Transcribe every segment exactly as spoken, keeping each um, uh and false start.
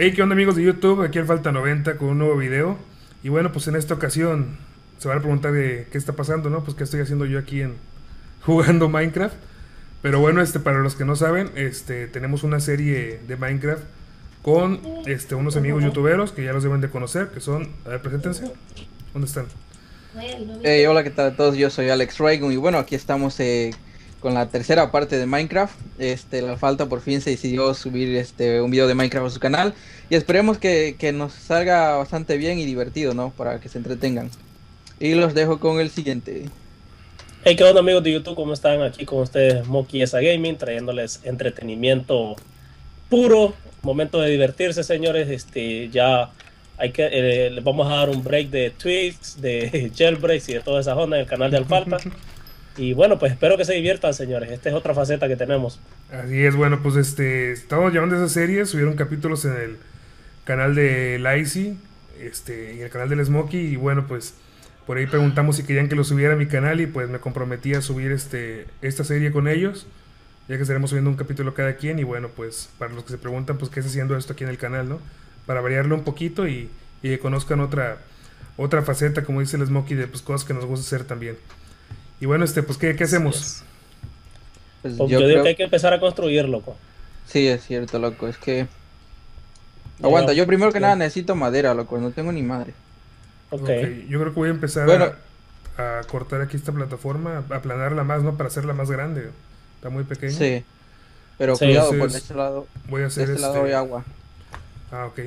Hey, ¿qué onda amigos de YouTube? Aquí en Falta noventa con un nuevo video. Y bueno, pues en esta ocasión se van a preguntar de qué está pasando, ¿no? Pues qué estoy haciendo yo aquí en jugando Minecraft. Pero bueno, este para los que no saben, este tenemos una serie de Minecraft con este unos amigos youtuberos que ya los deben de conocer, que son, a ver, preséntense. ¿Dónde están? Hey, hola, ¿qué tal a todos? Yo soy AlexRayGun y bueno, aquí estamos eh con la tercera parte de Minecraft. Este, la Falta por fin se decidió subir este un video de Minecraft a su canal y esperemos que, que nos salga bastante bien y divertido, ¿no? Para que se entretengan. Y los dejo con el siguiente. Hey, ¿qué onda amigos de YouTube? ¿Cómo están? Aquí con ustedes SmokyesaGaming, trayéndoles entretenimiento puro, momento de divertirse, señores. Este, ya hay que eh, les vamos a dar un break de tweets, de jailbreaks y de toda esa onda en el canal de Falta. Y bueno, pues espero que se diviertan, señores. Esta es otra faceta que tenemos. Así es, bueno, pues este estamos llevando esa serie. Subieron capítulos en el canal de Laisy, este, y el canal del Smoky. Y bueno, pues por ahí preguntamos si querían que lo subiera a mi canal. Y pues me comprometí a subir este esta serie con ellos, ya que estaremos subiendo un capítulo cada quien. Y bueno, pues para los que se preguntan, pues qué está haciendo esto aquí en el canal, ¿no? Para variarlo un poquito y, y que conozcan otra, otra faceta, como dice el Smoky, de pues cosas que nos gusta hacer también. Y bueno, este, pues, ¿qué, qué hacemos? Pues yo, yo digo creo... que hay que empezar a construir, loco. Sí, es cierto, loco, es que... Aguanta, yo primero que sí. nada necesito madera, loco, no tengo ni madre. Ok. okay. Yo creo que voy a empezar bueno... a, a cortar aquí esta plataforma, a aplanarla más, ¿no? Para hacerla más grande, está muy pequeña. Sí, pero sí. cuidado, Entonces, por este lado, voy a hacer de este, este lado hay agua. Ah, ok.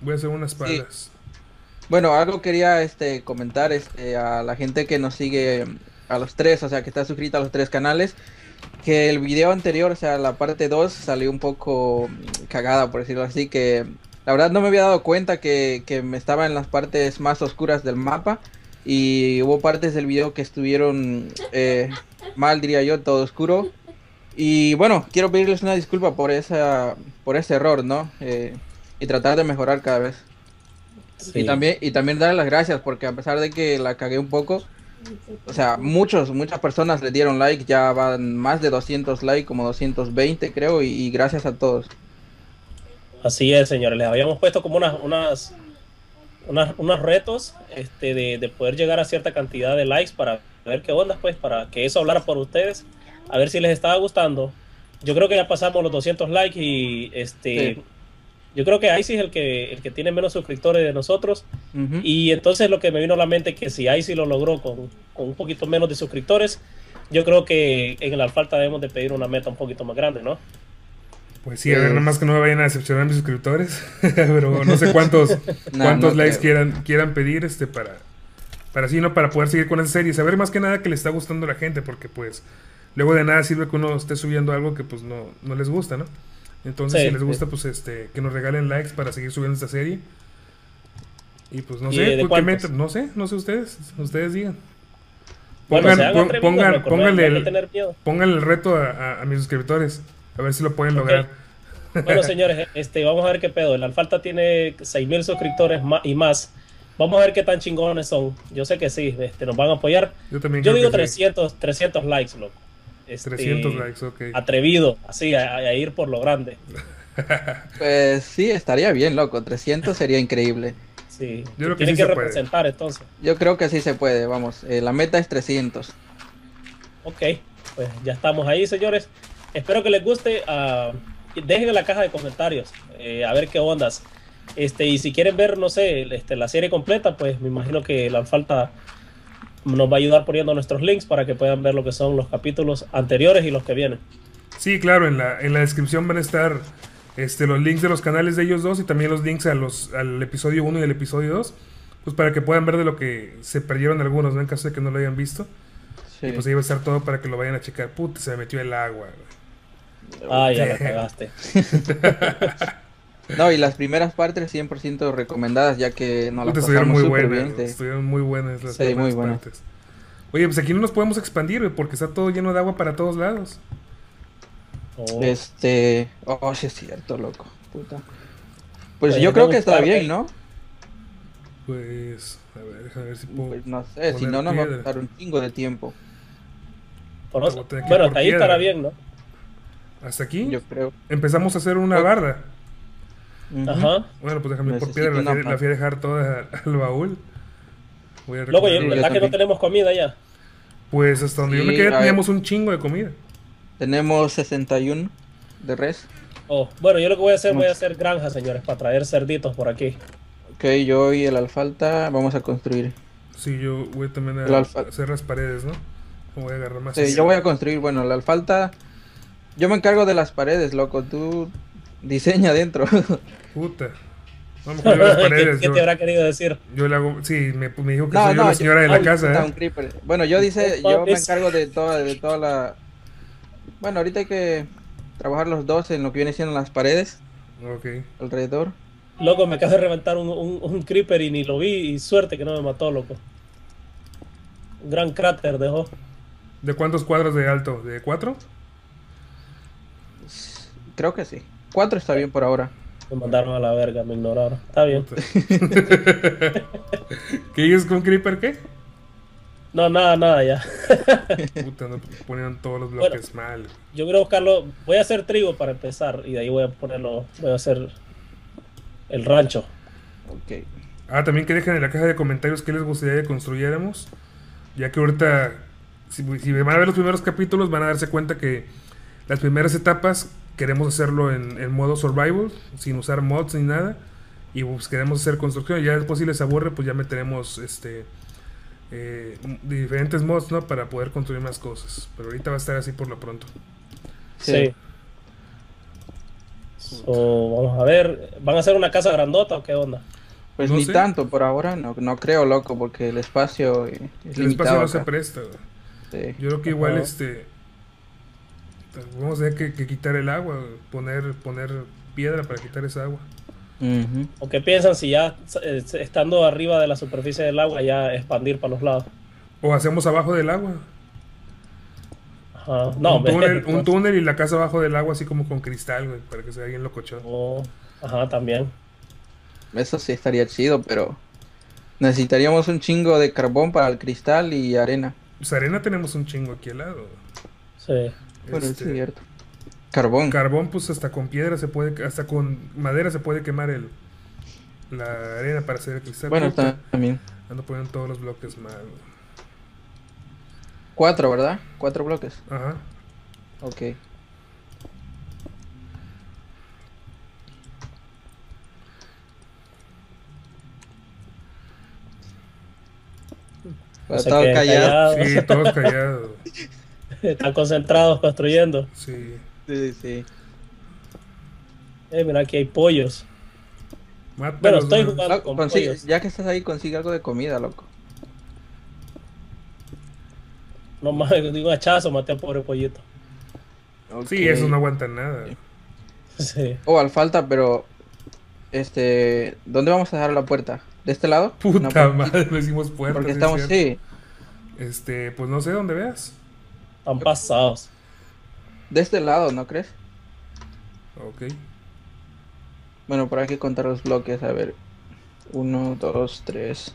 Voy a hacer unas palas. Sí. Bueno, algo quería este, comentar este, a la gente que nos sigue... A los tres, o sea, que está suscrita a los tres canales. Que el video anterior, o sea, la parte dos, salió un poco cagada, por decirlo así. Que la verdad no me había dado cuenta que, que me estaba en las partes más oscuras del mapa. Y hubo partes del video que estuvieron eh, mal, diría yo, todo oscuro. Y bueno, quiero pedirles una disculpa por esa por ese error, ¿no? Eh, y tratar de mejorar cada vez. Sí. Y también, y también darles las gracias, porque a pesar de que la cagué un poco... O sea, muchos, muchas personas le dieron like, ya van más de doscientos likes, como doscientos veinte creo, y, y gracias a todos. Así es, señores, les habíamos puesto como unas, unas, unas unos retos este, de, de poder llegar a cierta cantidad de likes para ver qué onda, pues, para que eso hablara por ustedes, a ver si les estaba gustando. Yo creo que ya pasamos los doscientos likes y este... Sí. Yo creo que Icy es el que, el que tiene menos suscriptores de nosotros. Uh-huh. Y entonces lo que me vino a la mente es que si Icy lo logró con, con un poquito menos de suscriptores, yo creo que en la Falta debemos de pedir una meta un poquito más grande, ¿no? Pues sí, a eh. ver, nada más que no me vayan a decepcionar mis suscriptores. Pero no sé cuántos, nah, cuántos no likes quieran, quieran pedir este para, para, sí, ¿no? Para poder seguir con esa serie. Saber más que nada que le está gustando a la gente, porque pues luego de nada sirve que uno esté subiendo algo que pues no, no les gusta, ¿no? Entonces, sí, si les gusta, sí. pues este, que nos regalen likes para seguir subiendo esta serie. Y pues no ¿Y sé, ¿de cuántos? no sé, no sé ustedes, ustedes digan. Pongan, bueno, pon, pongan, pónganle, el, pónganle el reto a, a, a mis suscriptores, a ver si lo pueden okay. lograr. Bueno, señores, este, vamos a ver qué pedo. La Falta tiene seis mil suscriptores más y más. Vamos a ver qué tan chingones son. Yo sé que sí, este, nos van a apoyar. Yo también. Yo digo trescientos, sí. trescientos likes, loco. Este, trescientos likes, okay. Atrevido, así, a, a ir por lo grande. Pues sí, estaría bien, loco. trescientos sería increíble. Sí, yo creo que tienen sí que se representar puede. Entonces. Yo creo que sí se puede, vamos. Eh, la meta es trescientos. Ok, pues ya estamos ahí, señores. Espero que les guste. Uh, dejen en la caja de comentarios eh, a ver qué ondas. Este, y si quieren ver, no sé, este, la serie completa, pues me imagino que la Falta nos va a ayudar poniendo nuestros links para que puedan ver lo que son los capítulos anteriores y los que vienen. Sí, claro, en la, en la descripción van a estar este, los links de los canales de ellos dos y también los links a los, al episodio uno y el episodio dos, pues para que puedan ver de lo que se perdieron algunos, ¿no? En caso de que no lo hayan visto. Sí. Y pues ahí va a estar todo para que lo vayan a checar. Puta, se me metió el agua. Ah, ya la cagaste. No, y las primeras partes cien por ciento recomendadas, ya que no las pasamos muy super buenas, bien. Estuvieron muy buenas las sí, primeras muy buenas. partes. Oye, pues aquí no nos podemos expandir, porque está todo lleno de agua para todos lados. Oh. Este... Oh, sí es cierto, loco. Puta. Pues Oye, yo creo que está bien, ahí. ¿no? Pues... A ver, a ver si puedo... Pues no sé, si no nos va a costar un chingo de tiempo. Por nos... Bueno, por hasta ahí piedra. estará bien, ¿no? Hasta aquí yo creo. empezamos a hacer una barda. Uh-huh. Ajá. Bueno, pues déjame por piedra, la fui a de dejar toda al baúl. Voy a Loco, ¿y sí, verdad que no tenemos comida ya? Pues hasta donde sí, yo me quedé teníamos un chingo de comida. Tenemos sesenta y uno de res. Oh, bueno, yo lo que voy a hacer, no. voy a hacer granja, señores, para traer cerditos por aquí. Ok, yo y el alfalfa vamos a construir. Sí, yo voy también a hacer las paredes, ¿no? Voy a agarrar más. Sí, así. Yo voy a construir, bueno, la alfalfa... Yo me encargo de las paredes, loco, tú diseña adentro. Puta. Vamos a las paredes. ¿Qué, yo, ¿Qué te habrá querido decir? Yo le hago... Sí, me, me dijo que no, soy no, yo la señora yo, de la no, casa, no, ¿eh? Un bueno, yo dice, yo me encargo de toda, de toda la... Bueno, ahorita hay que trabajar los dos en lo que viene siendo las paredes. Ok. Alrededor. Loco, me acabo de reventar un, un, un creeper y ni lo vi, y suerte que no me mató, loco. Un gran cráter dejó. ¿De cuántos cuadros de alto? ¿De cuatro? Creo que sí. Cuatro está bien por ahora. Me mandaron a la verga, me ignoraron. Está bien. ¿Qué es con creeper qué? No, nada, nada ya. Puta, no ponían todos los bloques bueno, mal. Yo quiero buscarlo, voy a hacer trigo para empezar y de ahí voy a ponerlo, voy a hacer... El rancho. Okay. Ah, también que dejen en la caja de comentarios qué les gustaría que construyéramos. Ya que ahorita, si, si van a ver los primeros capítulos, van a darse cuenta que las primeras etapas queremos hacerlo en, en modo survival, sin usar mods ni nada. Y pues queremos hacer construcción. Ya después si les aburre, pues ya meteremos este, eh, diferentes mods, ¿no? Para poder construir más cosas. Pero ahorita va a estar así por lo pronto. Sí. sí. So, vamos a ver, ¿van a hacer una casa grandota o qué onda? Pues no ni sé. tanto, por ahora no, no creo, loco, porque el espacio es El limitado espacio no acá. se presta, sí. Yo creo que igual, uh-huh. este vamos a tener que, que quitar el agua, poner, poner piedra para quitar esa agua. Uh-huh. ¿O qué piensan si ya eh, estando arriba de la superficie del agua ya expandir para los lados? ¿O hacemos abajo del agua? Uh, no, un, túnel, un túnel y la casa abajo del agua, así como con cristal, güey, para que se vea bien locochón. Oh, ajá, también. Eso sí estaría chido, pero necesitaríamos un chingo de carbón para el cristal y arena. Pues arena tenemos un chingo aquí al lado. Sí. Bueno, este, es cierto. Carbón. Carbón, pues hasta con piedra se puede, hasta con madera se puede quemar el la arena para hacer el cristal. Bueno, también. Ando poniendo todos los bloques mal, güey. Cuatro, ¿verdad? Cuatro bloques. Ajá. Ok. O sea, todos callados. Callado. Sí, todos callados. Están concentrados construyendo. Sí. Sí, sí. Eh, mira, aquí hay pollos. Mátalos, bueno, estoy jugando con consigue, pollos. Ya que estás ahí, consigue algo de comida, loco. No más, digo hachazo, maté al pobre pollito. Okay. Sí, eso no aguanta nada. Sí. O oh, alfalfa, pero... Este... ¿Dónde vamos a dejar la puerta? ¿De este lado? Puta madre, no hicimos puerta. Porque estamos, sí. Este, pues no sé dónde veas. Están pasados. De este lado, ¿no crees? Ok. Bueno, pero hay que contar los bloques, a ver. Uno, dos, tres...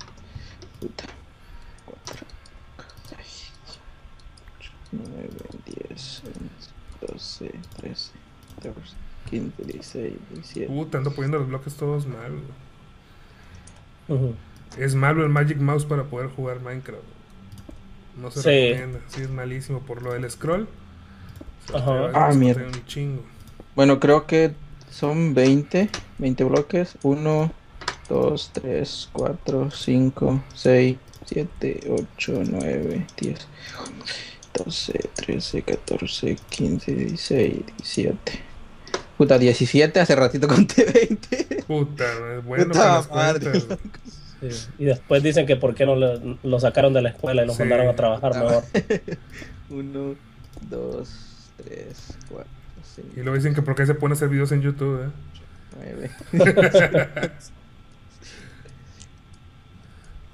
Puta. nueve, diez, doce, trece, catorce, quince, dieciséis, diecisiete. Puta, ando poniendo los bloques todos mal. Uh-huh. Es malo el Magic Mouse para poder jugar Minecraft. No se sí. recomienda. Sí, es malísimo por lo del scroll. Se uh-huh. Ah, mierda. Un chingo. Bueno, creo que son veinte, veinte bloques. uno, dos, tres, cuatro, cinco, seis, siete, ocho, nueve, diez. doce, trece, catorce, quince, dieciséis, diecisiete. Puta, diecisiete, hace ratito conté veinte. Puta, es bueno. Puta madre. Sí. Y después dicen que por qué no lo, lo sacaron de la escuela y lo sí. mandaron a trabajar ah. mejor. uno, dos, tres, cuatro, cinco. Y luego dicen que por qué se pone a hacer videos en YouTube, ¿eh? nueve.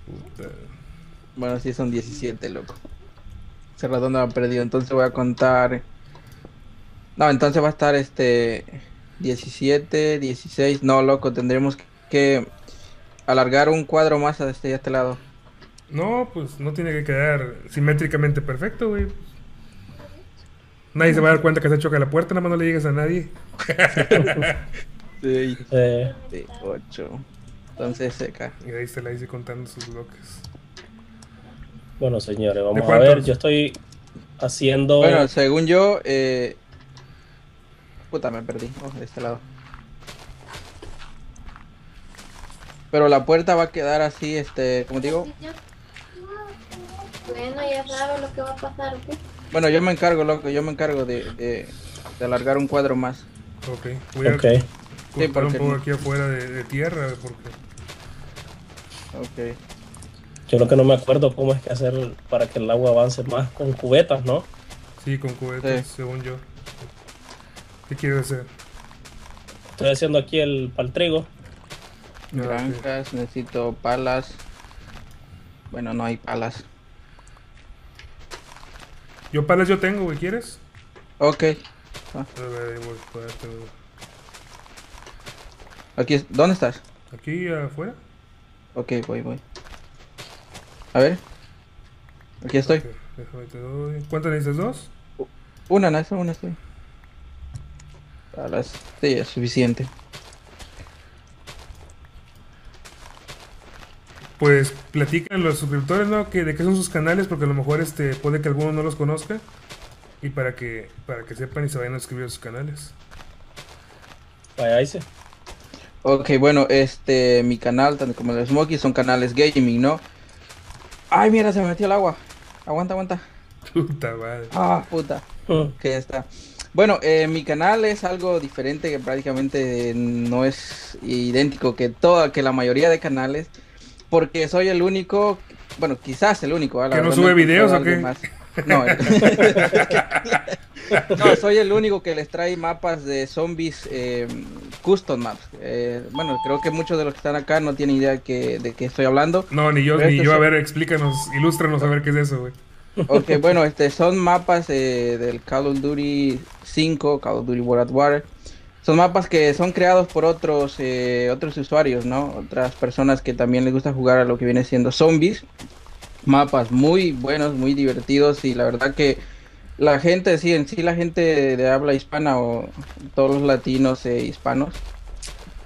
Puta. Bueno, sí son diecisiete, loco. Ese ratón no lo ha perdido, entonces voy a contar. No, entonces va a estar este diecisiete, dieciséis. No, loco, tendremos que alargar un cuadro más a este, a este lado. No, pues no tiene que quedar simétricamente perfecto, güey. Nadie se va a dar cuenta que se choca la puerta, nada más no le llegues a nadie. veintiocho. Entonces acá. Y ahí está Laisy contando sus bloques. Bueno, señores, vamos a ver. Yo estoy haciendo. Bueno, según yo, eh... puta, me perdí. Oh, de este lado. Pero la puerta va a quedar así, este, ¿cómo te digo? Bueno, ya sabes lo que va a pasar, ¿ok? Bueno, yo me encargo, loco, yo me encargo de, de, de alargar un cuadro más. Ok, voy a okay. Sí, porque... un poco aquí afuera de, de tierra, porque... Ok. Yo lo que no me acuerdo cómo es que hacer para que el agua avance más, con cubetas, ¿no? Sí, con cubetas, sí. Según yo. ¿Qué quieres hacer? Estoy haciendo aquí el pal trigo. Granjas, okay. Necesito palas. Bueno, no hay palas. Yo palas yo tengo, güey, ¿quieres? Ok. Ah. Aquí, ¿dónde estás? Aquí afuera. Ok, voy, voy. A ver. Aquí estoy. Okay, déjame te doy. ¿Cuántas necesitas? ¿Dos? Una, no, esa una estoy. Palas, sí, es suficiente. Pues platican los suscriptores, ¿no? Que de qué son sus canales, porque a lo mejor este puede que alguno no los conozca. Y para que para que sepan y se vayan a suscribir a sus canales. Vaya, ok, bueno, este, mi canal, tanto como el de Smoky, son canales gaming, ¿no? Ay, mira, se me metió el agua. Aguanta, aguanta. Puta madre. Ah, puta. Oh. Que ya está. Bueno, eh, mi canal es algo diferente, que prácticamente no es idéntico que toda, que la mayoría de canales. Porque soy el único, bueno, quizás el único. ¿Que no sube videos o qué? No, no, soy el único que les trae mapas de zombies, eh, custom maps. Eh, bueno, creo que muchos de los que están acá no tienen idea que, de qué estoy hablando. No, ni yo, pero ni este yo. Son... A ver, explícanos, ilústranos a ver qué es eso, güey. Ok, bueno, este, son mapas eh, del Call of Duty cinco, Call of Duty World at War. Son mapas que son creados por otros eh, otros usuarios, ¿no? Otras personas que también les gusta jugar a lo que viene siendo zombies. Mapas muy buenos, muy divertidos, y la verdad que la gente, sí, en sí la gente de habla hispana o todos los latinos eh, hispanos.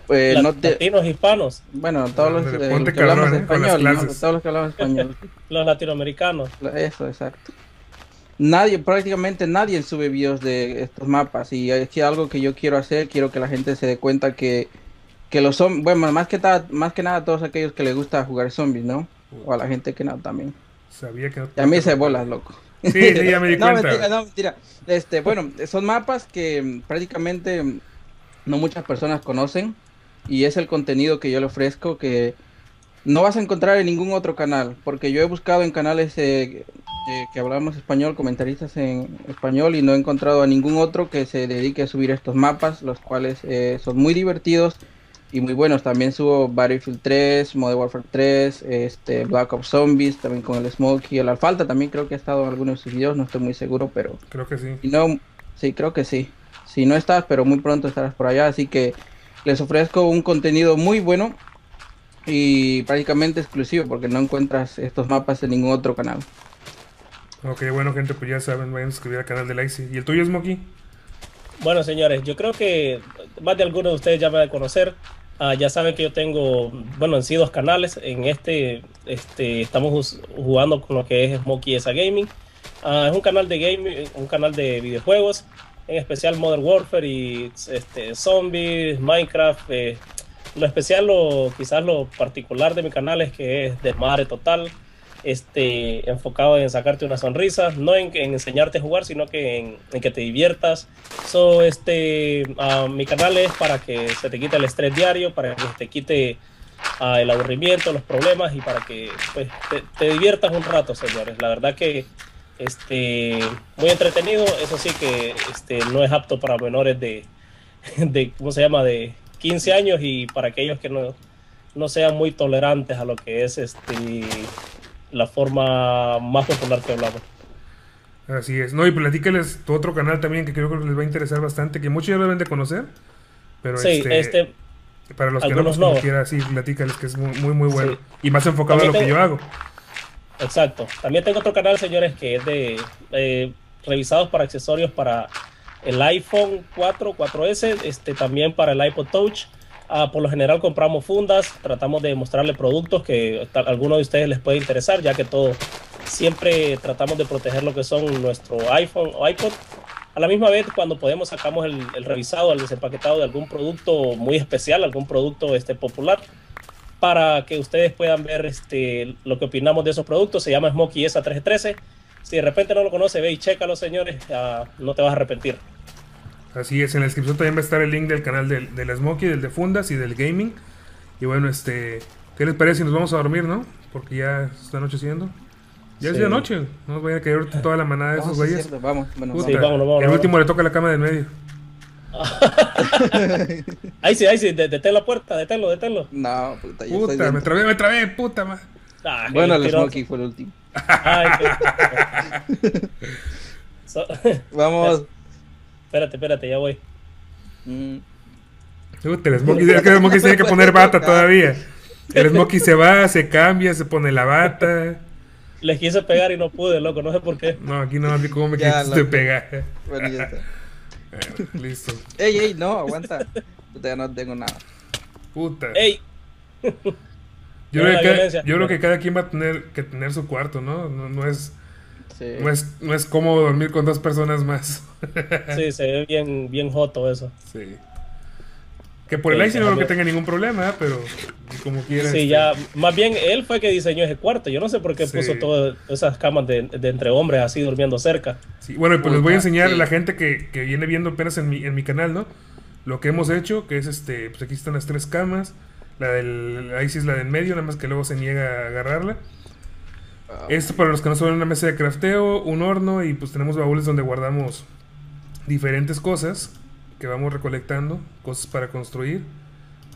Eh, la, no te... Latinos, hispanos. Bueno, todos los, eh, los que hablamos español, ¿no? Todos los que hablamos español. Los latinoamericanos. Eso, exacto. Nadie, prácticamente nadie sube videos de estos mapas, y es que algo que yo quiero hacer, quiero que la gente se dé cuenta que, que los zombies, bueno, más que, ta, más que nada todos aquellos que les gusta jugar zombies, ¿no? O a la gente que no, también. Sabía que no. Y a mí se bolas, loco. Sí, sí, ya me di cuenta. No, mentira, no, mentira. Este, bueno, son mapas que prácticamente no muchas personas conocen, y es el contenido que yo le ofrezco que no vas a encontrar en ningún otro canal, porque yo he buscado en canales... Eh, que hablamos español, comentaristas en español, y no he encontrado a ningún otro que se dedique a subir estos mapas, los cuales eh, son muy divertidos y muy buenos. También subo Battlefield tres, Modern Warfare tres, este, Black Ops Zombies, también con el Smokey, el Alfalta también creo que ha estado en algunos de sus videos, no estoy muy seguro, pero... Creo que sí. No, sí, creo que sí. Si no estás, pero muy pronto estarás por allá, así que les ofrezco un contenido muy bueno y prácticamente exclusivo, porque no encuentras estos mapas en ningún otro canal. Ok, bueno, gente, pues ya saben, vayan a suscribir al canal de Laisy. ¿Y el tuyo, Smoky? Bueno, señores, yo creo que más de algunos de ustedes ya me van a conocer. Uh, ya saben que yo tengo, bueno, en sí dos canales. En este, este estamos jugando con lo que es SmokyesaGaming. Uh, es un canal de gaming, un canal de videojuegos, en especial Modern Warfare y este, zombies, Minecraft. Eh. Lo especial, lo, quizás lo particular de mi canal es que es desmadre total. Este, enfocado en sacarte una sonrisa, no en, en enseñarte a jugar, sino que en, en que te diviertas. So, este, uh, mi canal es para que se te quite el estrés diario, para que se te quite uh, el aburrimiento, los problemas, y para que pues, te, te diviertas un rato, señores. La verdad que este, muy entretenido. Eso sí que este, no es apto para menores de, de ¿cómo se llama? De quince años, y para aquellos que no, no sean muy tolerantes a lo que es este... la forma más popular que hablamos. Así es. No, y platícales tu otro canal también, que creo que les va a interesar bastante, que muchos ya lo deben de conocer, pero sí, este, este... para los que no los conociera, sí, platícales, que es muy, muy, muy bueno. Sí. Y más enfocado también a lo te... que yo hago. Exacto. También tengo otro canal, señores, que es de eh, revisados para accesorios para el iPhone cuatro, cuatro ese, este, también para el iPod Touch. Uh, por lo general compramos fundas, tratamos de mostrarle productos que a algunos de ustedes les puede interesar, ya que todo, siempre tratamos de proteger lo que son nuestro iPhone o iPod. A la misma vez, cuando podemos, sacamos el, el revisado, el desempaquetado de algún producto muy especial, algún producto este, popular, para que ustedes puedan ver este, lo que opinamos de esos productos. Se llama Smoky ese trescientos trece. Si de repente no lo conoce, ve y chécalo, señores, uh, no te vas a arrepentir. Así es, en la descripción también va a estar el link del canal del, del Smoky, del de Fundas y del Gaming. Y bueno, este, ¿qué les parece si nos vamos a dormir, no? Porque ya está anocheciendo. Ya sí. Es de noche, no nos vayan a caer toda la manada de esos güeyes. Sí, vamos, bueno, sí, vámonos, vámonos, el último vámonos. Le toca la cama del medio. Ahí sí, ahí sí, detén la puerta, deténlo, deténlo. No, puta, yo puta, estoy me trabé, me trabé, puta más. Ah, bueno, el Smoky fue el último. Ay, qué... so... Vamos. Espérate, espérate, ya voy. Mm. Puta, el Smoky, el Smoky tiene que poner bata todavía. El Smoky se va, se cambia, se pone la bata. Les quise pegar y no pude, loco, no sé por qué. No, aquí no, aquí cómo me ya, quisiste loco. Pegar. Bueno, ya está. Bueno, listo. Ey, ey, no, aguanta. Puta, ya no tengo nada. Puta. Ey. Yo, creo que, cada, yo creo que cada quien va a tener que tener su cuarto, ¿no? No, no es... Sí. No, es, no es cómodo dormir con dos personas más. Sí, se ve bien, bien joto eso. Sí. Que por el sí, Laisy no creo que tenga ningún problema, pero como quiera. Sí, este... ya. Más bien él fue que diseñó ese cuarto. Yo no sé por qué sí. Puso todas esas camas de, de entre hombres así durmiendo cerca. Sí, bueno, pues Uy, les voy a enseñar sí. A la gente que, que viene viendo apenas en mi, en mi canal, ¿no? Lo que hemos hecho, que es este, pues aquí están las tres camas. La del Laisy es la del medio, nada más que luego se niega a agarrarla. Esto para los que no son una mesa de crafteo, un horno y pues tenemos baúles donde guardamos diferentes cosas que vamos recolectando, cosas para construir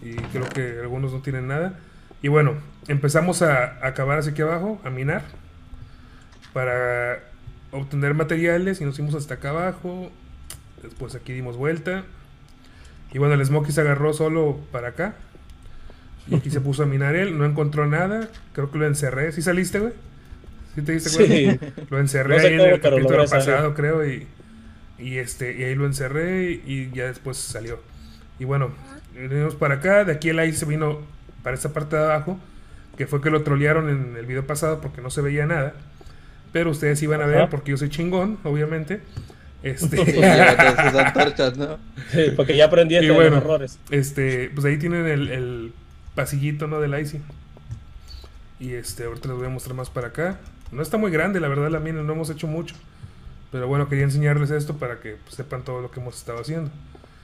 y creo que algunos no tienen nada. Y bueno, empezamos a, a cavar hacia aquí abajo, a minar para obtener materiales y nos fuimos hasta acá abajo, después aquí dimos vuelta y bueno, el Smoky se agarró solo para acá y aquí se puso a minar él, no encontró nada, creo que lo encerré, ¿sí saliste güey? ¿Sí te diste cuenta? Sí. Lo encerré no sé ahí cómo, en el capítulo pasado, creo, y, y, este, y ahí lo encerré y, y ya después salió. Y bueno, venimos para acá, de aquí el Laisy se vino para esta parte de abajo, que fue que lo trolearon en el video pasado porque no se veía nada, pero ustedes iban a ver Ajá. porque yo soy chingón, obviamente. Este... Sí, sus antorchas, ¿no? Sí, porque ya aprendí este bueno, de los errores. Este, pues ahí tienen el, el pasillito, ¿no? Del Laisy. Y este, ahorita les voy a mostrar más para acá. No está muy grande, la verdad, la mina, no hemos hecho mucho. Pero bueno, quería enseñarles esto para que pues, sepan todo lo que hemos estado haciendo.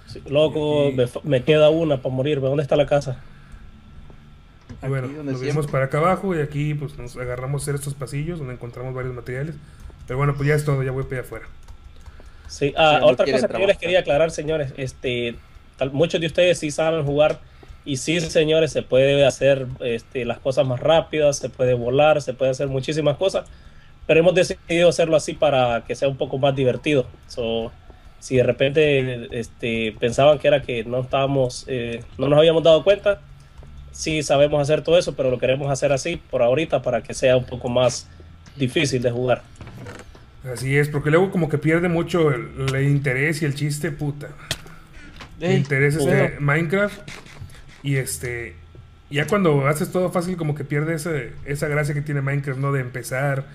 Sí, loco, y, me, me queda una para morirme. ¿Dónde está la casa? Y bueno, nos vimos para acá abajo y aquí pues nos agarramos a hacer estos pasillos donde encontramos varios materiales. Pero bueno, pues ya es todo, ya voy para afuera. Sí, ah, sí, no otra cosa trabajar. Que yo les quería aclarar, señores. Este, tal, muchos de ustedes sí saben jugar. Y sí, señores, se puede hacer este, las cosas más rápidas, se puede volar, se puede hacer muchísimas cosas, pero hemos decidido hacerlo así para que sea un poco más divertido. So, si de repente este, pensaban que era que no estábamos, eh, no nos habíamos dado cuenta, sí sabemos hacer todo eso, pero lo queremos hacer así por ahorita para que sea un poco más difícil de jugar. Así es, porque luego como que pierde mucho el, el interés y el chiste, puta. El interés es de Minecraft. Y este, ya cuando haces todo fácil como que pierde ese, esa gracia que tiene Minecraft, ¿no? De empezar,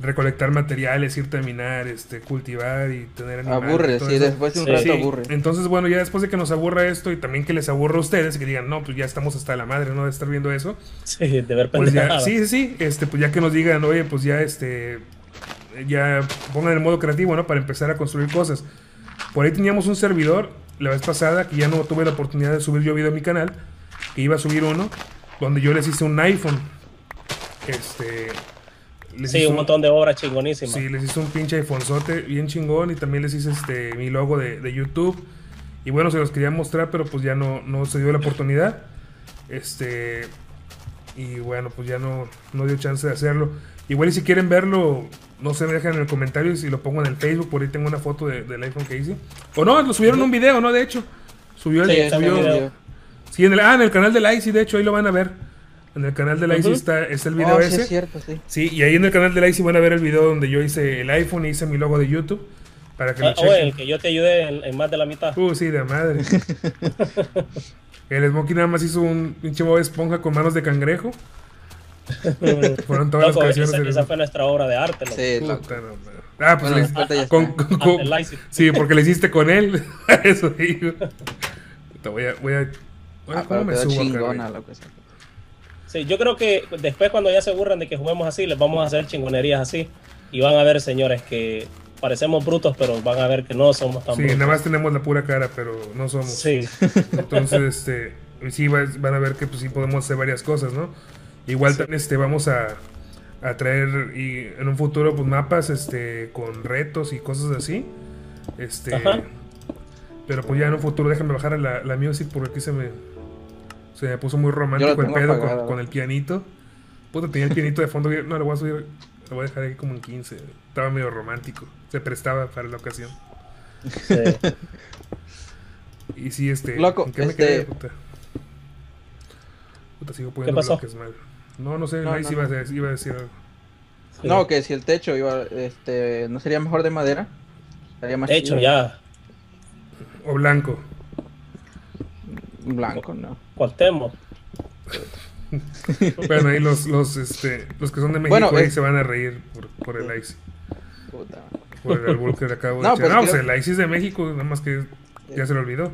recolectar materiales, irte a minar, este, cultivar y tener animales. Aburre, sí, eso. Después de un sí. rato aburre. Entonces, bueno, ya después de que nos aburra esto y también que les aburra a ustedes, que digan, no, pues ya estamos hasta la madre, ¿no? De estar viendo eso. Sí, de ver pues ya, Sí, sí, este, pues ya que nos digan, oye, pues ya este, ya pongan el modo creativo, ¿no? Para empezar a construir cosas. Por ahí teníamos un servidor la vez pasada, que ya no tuve la oportunidad de subir yo video a mi canal, que iba a subir uno, donde yo les hice un iPhone. Este, les sí, un montón de obras chingonísimas. Sí, les hice un pinche iPhonezote bien chingón y también les hice este, mi logo de, de YouTube. Y bueno, se los quería mostrar, pero pues ya no, no se dio la oportunidad. Este, y bueno, pues ya no, no dio chance de hacerlo. Igual y si quieren verlo, no se me dejan en el comentario y si lo pongo en el Facebook, por ahí tengo una foto de, del iPhone que hice. O no, lo subieron en un video, ¿no? De hecho, subió el... Sí, subió, el sí, en el, ah, en el canal de Laisy, de hecho, ahí lo van a ver. En el canal de Laisy uh-huh. está, está el video oh, ese. Sí, es cierto, sí. Sí, y ahí en el canal de Laisy van a ver el video donde yo hice el iPhone y hice mi logo de YouTube. Para que lo chequen. Oye, el que yo te ayude en, en más de la mitad. Uh, sí, de madre. El Smokey nada más hizo un pinche Bob Esponja con manos de cangrejo. Fueron todas loco, las canciones. Esa, esa fue nuestra obra de arte. Loco. Sí, puta, no, no. Ah, pues bueno, le, con, con, con, sí, porque le hiciste con él. Eso digo. Te voy a... Voy a bueno, ah, ¿cómo me subo chingona, acá, loco, sí, yo creo que después cuando ya se aburran de que juguemos así, les vamos a hacer chingonerías así. Y van a ver, señores, que parecemos brutos, pero van a ver que no somos tan sí, brutos. Sí, nada más tenemos la pura cara, pero no somos. Sí. Entonces, este, sí, van a ver que pues, sí podemos hacer varias cosas, ¿no? Igual sí. También este, vamos a, a traer y en un futuro pues, mapas este, con retos y cosas así. Este, Ajá. Pero pues ya en un futuro, déjenme bajar la, la music porque aquí se me, se me puso muy romántico el pedo con, con el pianito. Puta, tenía el pianito de fondo. No, lo voy a subir. Lo voy a dejar aquí como en quince. Estaba medio romántico. Se prestaba para la ocasión. Sí. Y sí, este... Loco, ¿en qué este... me quedé, puta? Puta, sigo poniendo bloques mal. No, no sé, no, ahí no, sí no. Iba, a, iba a decir algo. Sí. No, que si el techo iba... Este... ¿No sería mejor de madera? Sería más techo, chido. Ya. ¿O blanco? Blanco, no. Cuartemos. Bueno, ahí los, los, este, los que son de México bueno, ahí es... se van a reír por, por el Laisy. Puta. Por el albur que le acabo de no, echar. Pues no, creo... o sea, el Laisy es de México, nada más que ya se lo olvidó.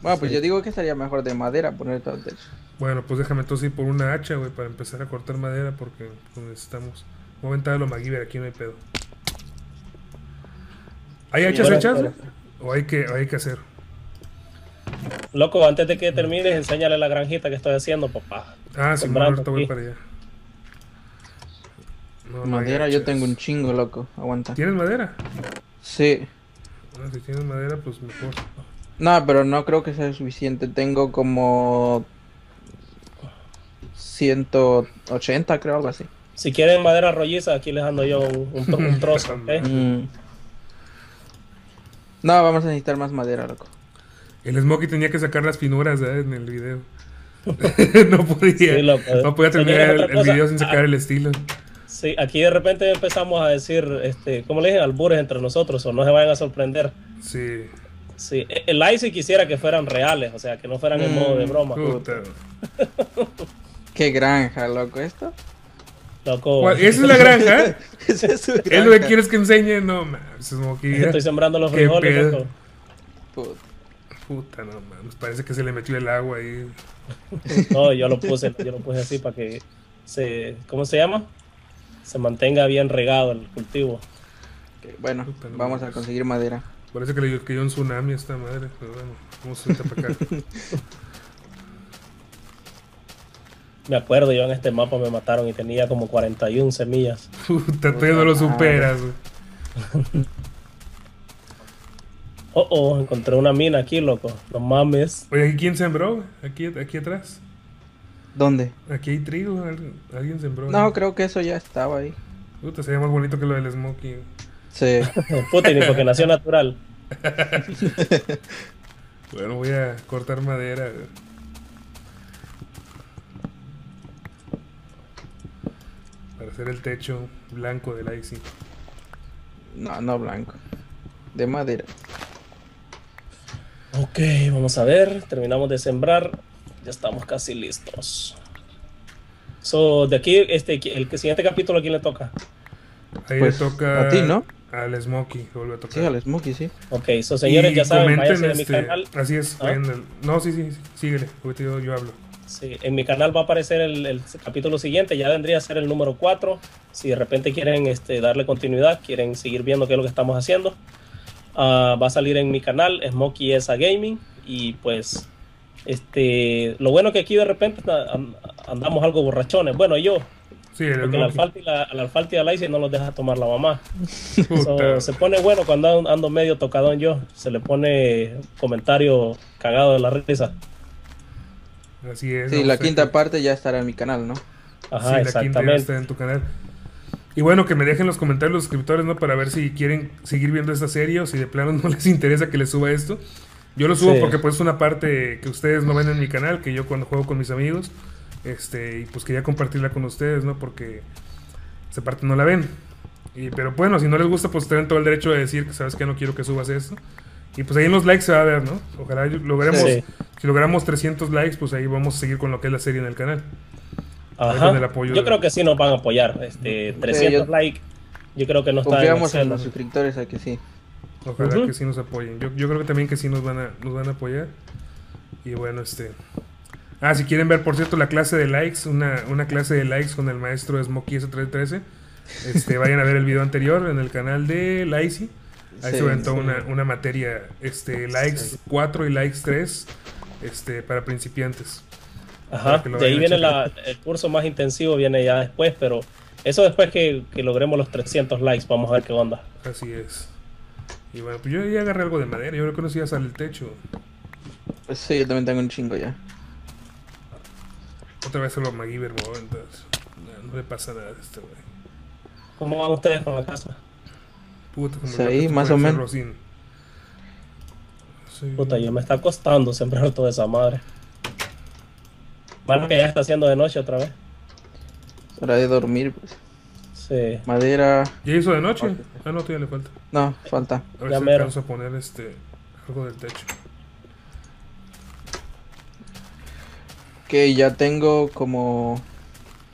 Bueno, pues sí. Yo digo que estaría mejor de madera poner todo el techo. Bueno, pues déjame entonces ir por una hacha, güey, para empezar a cortar madera porque necesitamos. Voy a aventar a lo MacGyver, aquí no hay pedo. ¿Hay hachas sí, hechas? ¿O hay que, hay que hacer? Loco, antes de que termines, enséñale la granjita que estoy haciendo, papá. Ah, sí, no, ahorita voy para allá. No, madera, no yo tengo un chingo, loco. Aguanta. ¿Tienes madera? Sí. Bueno, si tienes madera, pues mejor. No, pero no creo que sea suficiente. Tengo como... ciento ochenta, creo, algo así. Si quieren madera rolliza, aquí les ando yo un, un, tro un trozo, ¿eh? Mm. No, vamos a necesitar más madera, loco. El Smokey tenía que sacar las finuras, ¿eh? En el video. No podía, sí, loco, no podía terminar el, el video sin sacar ah, el estilo. Sí, aquí de repente empezamos a decir, este, ¿cómo le dije? Albures entre nosotros, o no se vayan a sorprender. Sí. Sí, el Laisy quisiera que fueran reales, o sea, que no fueran mm, en modo de broma. Puta. Qué granja, loco, esto. Loco. ¿Esa es la granja? Esa es su granja. ¿Es lo que quieres que enseñe? No, man. Smokey, estoy sembrando los frijoles, loco. Puta. Puta, no mames, parece que se le metió el agua ahí. No, yo lo puse, yo lo puse así para que se, ¿cómo se llama? Se mantenga bien regado el cultivo. Bueno, puta, no vamos mames. A conseguir madera. Parece que le cayó un tsunami a esta madre, pero bueno, vamos a ir para acá. Me acuerdo, yo en este mapa me mataron y tenía como cuarenta y una semillas. Puta, tú no lo superas, güey. Oh, oh, encontré una mina aquí, loco. No mames. Oye, ¿quién sembró? Aquí, aquí atrás. ¿Dónde? Aquí hay trigo. Alguien sembró. No, ahí. Creo que eso ya estaba ahí. Puta, sería más bonito que lo del Smokey. Sí. Puta, y ni porque nació natural. Bueno, voy a cortar madera. Para hacer el techo blanco del Laisy. No, no blanco. De madera. Ok, vamos a ver, terminamos de sembrar, ya estamos casi listos. So, de aquí, este, el siguiente capítulo, ¿a quién le toca? Ahí pues, le toca a ti, ¿no? Al Smokey, vuelve a tocar. Sí, al Smokey, sí. Ok, so señores, y ya saben, vayan a mi canal. Así es, ¿ah? En el, no, sí, sí, síguele, yo, yo hablo. Sí, en mi canal va a aparecer el, el capítulo siguiente, ya vendría a ser el número cuatro. Si de repente quieren este, darle continuidad, quieren seguir viendo qué es lo que estamos haciendo. Uh, va a salir en mi canal SmokyesaGaming y pues este lo bueno que aquí de repente andamos algo borrachones, bueno yo sí, porque la Alfalfa y la, la, Alfalfa y la Laisy no los deja tomar la mamá. So, se pone bueno cuando ando medio tocadón, yo se le pone comentario cagado de la risa. Así es, sí, no, la quinta que... parte ya estará en mi canal, ¿no? Ajá, sí, exactamente, la quinta ya está en tu canal. Y bueno, que me dejen los comentarios los suscriptores, ¿no? Para ver si quieren seguir viendo esta serie o si de plano no les interesa que les suba esto. Yo lo subo sí. Porque pues es una parte que ustedes no ven en mi canal, que yo cuando juego con mis amigos, este, y pues quería compartirla con ustedes, ¿no? Porque esa parte no la ven. Y, pero bueno, si no les gusta, pues tienen todo el derecho de decir que sabes que no quiero que subas eso. Y pues ahí en los likes se va a ver, ¿no? Ojalá logremos, sí. Si logramos trescientos likes, pues ahí vamos a seguir con lo que es la serie en el canal. Ajá. Con el apoyo yo de... creo que sí nos van a apoyar. Este, trescientos sí, yo... likes, yo creo que no está... Confiamos en los suscriptores a que sí. Ojalá uh-huh. que sí nos apoyen. Yo, yo creo que también que sí nos van a, nos van a apoyar. Y bueno, este... Ah, si quieren ver, por cierto, la clase de likes, una, una clase de likes con el maestro Smoky S trescientos trece, este, vayan a ver el video anterior en el canal de Laisy. Ahí sí, se aventó sí. una, una materia, este, likes sí. cuatro y likes tres, este, para principiantes. Ajá, para de ahí viene la, el curso más intensivo, viene ya después, pero eso después que, que logremos los trescientos likes, vamos a ver qué onda. Así es. Y bueno, pues yo ya agarré algo de madera, yo creo que no sé si ya sale el techo. Pues sí, yo también tengo un chingo ya. Otra vez solo MacGyver, ¿no? Entonces, no, no le pasa nada a este güey. ¿Cómo van ustedes con la casa? Puta, como sí, ahí, más o menos. Sí. Puta, yo me está costando sembrar toda esa madre. Malo que ya está haciendo de noche otra vez. Es hora de dormir, pues. Sí. Madera. ¿Ya hizo de noche? Okay. Ah, no, todavía le falta. No, falta. A ver si vamos a poner este, algo del techo. Que ya tengo como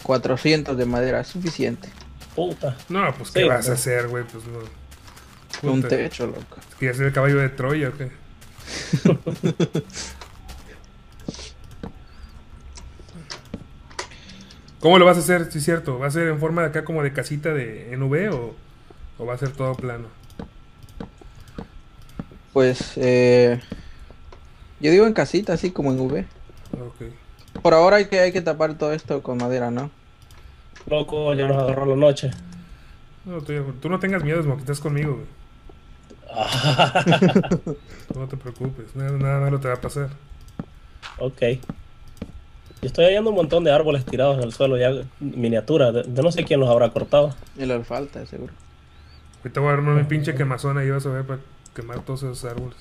cuatrocientos de madera, suficiente. Puta. No, pues qué sí, vas pero... a hacer, güey, pues no. Puta. Un techo, loco. ¿Quieres ser el caballo de Troya o qué? ¿Cómo lo vas a hacer? Sí, es cierto. ¿Va a ser en forma de acá como de casita de en V o, o va a ser todo plano? Pues, eh, yo digo en casita, así como en V. Okay. Por ahora hay que, hay que tapar todo esto con madera, ¿no? Loco, ya nos agarró la noche. No, tú, tú no tengas miedo, Smoky, estás conmigo, güey. No te preocupes, nada, nada malo te va a pasar. Ok. Yo estoy hallando un montón de árboles tirados en el suelo, ya miniatura. De, de no sé quién los habrá cortado. El alfalfa, seguro. Ahorita voy a armar mi pinche quemazona y vas a ver para quemar todos esos árboles.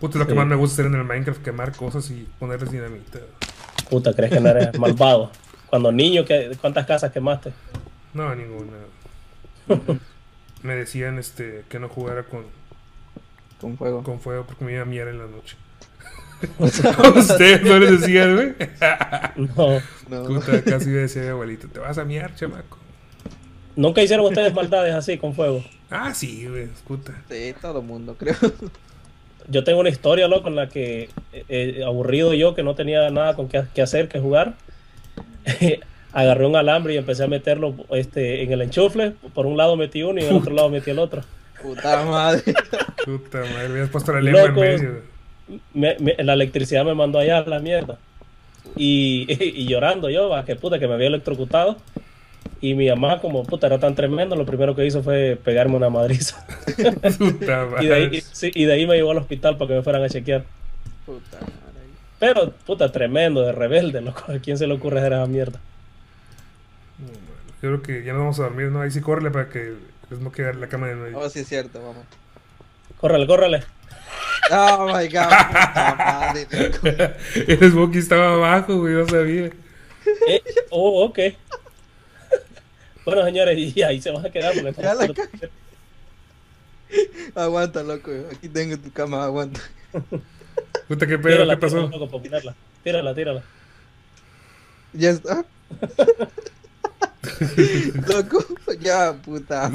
Puta, lo sí. que más me gusta hacer en el Minecraft, quemar cosas y ponerles dinamita. Puta, ¿crees que no eres malvado? Cuando niño, ¿cuántas casas quemaste? No, ninguna. Me decían este que no jugara con... Con fuego. Con fuego, porque me iba a miar en la noche. ¿Ustedes no les decían, güey? No, no. Puta, casi me decía mi abuelito, te vas a miar, chamaco. ¿Nunca hicieron ustedes maldades así, con fuego? Ah, sí, güey, puta. Sí, todo el mundo, creo. Yo tengo una historia, loco, en la que... Eh, aburrido yo, que no tenía nada con qué, qué hacer, que jugar... agarré un alambre y empecé a meterlo este, en el enchufle. Por un lado metí uno y en el otro lado metí el otro. Puta madre. Puta madre, habías puesto la lengua en medio. Me, me, la electricidad me mandó allá a la mierda. Y, y, y llorando yo, a que puta, que me había electrocutado. Y mi mamá, como puta, era tan tremendo, lo primero que hizo fue pegarme una madriza. Puta madre. Y de ahí, y, sí, y de ahí me llevó al hospital para que me fueran a chequear. Puta madre. Pero, puta, tremendo, de rebelde, loco. ¿A quién se le ocurre hacer esa mierda? Bueno, yo creo que ya nos vamos a dormir, ¿no? Ahí sí, córrele para que les no quede la cama de nuevo. Oh, sí, es cierto, vamos. Córrele, córrele. Oh my god, puta madre, loco. El Smoky estaba abajo, güey, no sabía. Eh, oh, ok. Bueno, señores, y ahí se van a quedar. Porque ya la ca... Aguanta, loco. Aquí tengo tu cama, aguanta. Puta, qué pedo, ¿qué pasó? Tírala, tírala, tírala. Ya está. Loco, ya, puta.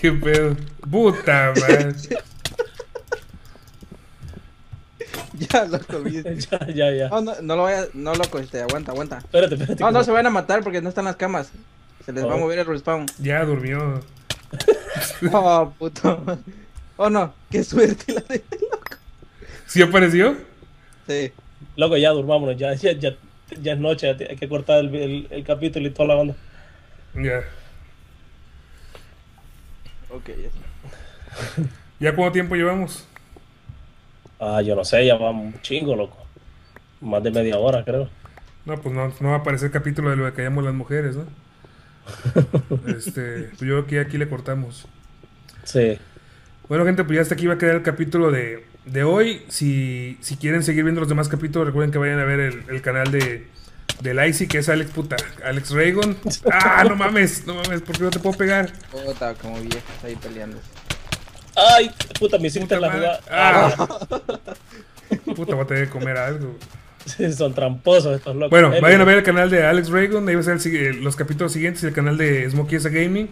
Qué pedo. Puta, man. Ya, loco, viste. Ya, ya, ya. Oh, no, no lo vaya, no, loco, este, aguanta, aguanta. Espérate, espérate. No, no, se van a matar porque no están las camas. Se les oh. va a mover el respawn. Ya durmió. Oh, puta, man. Oh, no, qué suerte la de loco. ¿Sí apareció? Sí. Loco, ya durmámonos, ya, ya, ya, ya es noche, ya hay que cortar el, el, el capítulo y toda la banda. Ya. Yeah. Ok, ya está. ¿Ya cuánto tiempo llevamos? Ah, yo no sé, ya vamos un chingo, loco. Más de media hora, creo. No, pues no, no va a aparecer el capítulo de lo que callamos las mujeres, ¿no? Este, yo creo que aquí le cortamos. Sí. Bueno, gente, pues ya hasta aquí va a quedar el capítulo de, de hoy. Si, si quieren seguir viendo los demás capítulos, recuerden que vayan a ver el, el canal de, de Laisy, que es Alex puta, AlexRayGun. Ah, no mames, no mames, ¿por qué no te puedo pegar? Puta, como viejas ahí peleando. Ay, puta, me hiciste la jugada. Ah. Puta, voy a tener que comer algo. Son tramposos estos locos. Bueno, vayan a ver el canal de AlexRayGun, ahí va a ser los capítulos siguientes, y el canal de SmokyesaGaming.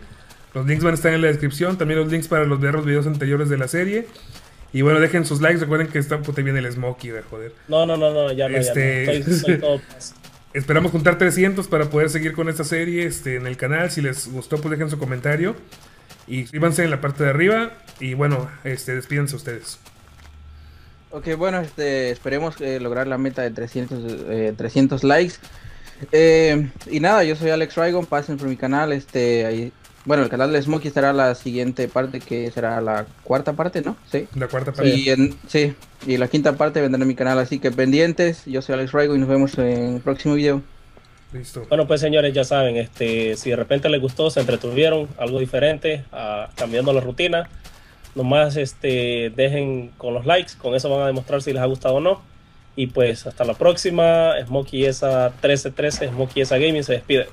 Los links van a estar en la descripción, también los links para los ver los videos anteriores de la serie. Y bueno, dejen sus likes, recuerden que está puta bien el Smokey, joder. No, no, no, no, ya no, este... ya no. Estoy, estoy todo... Esperamos juntar trescientos para poder seguir con esta serie este, en el canal. Si les gustó, pues dejen su comentario y suscríbanse en la parte de arriba. Y bueno, este, despídense ustedes. Ok, bueno, este, esperemos eh, lograr la meta de trescientos likes. Eh, y nada, yo soy AlexRayGun, pasen por mi canal. Este, ahí, bueno, el canal de Smokey será la siguiente parte, que será la cuarta parte, ¿no? Sí. La cuarta parte. Y en, sí, y la quinta parte vendrá en mi canal, así que pendientes. Yo soy AlexRayGun y nos vemos en el próximo video. Listo. Bueno, pues señores, ya saben, este, si de repente les gustó, se entretuvieron, algo diferente, a, cambiando la rutina, nomás este, dejen con los likes, con eso van a demostrar si les ha gustado o no. Y pues hasta la próxima. Smoky S trece trece, Smoky S Gaming se despide.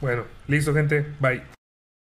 Bueno, listo gente, bye.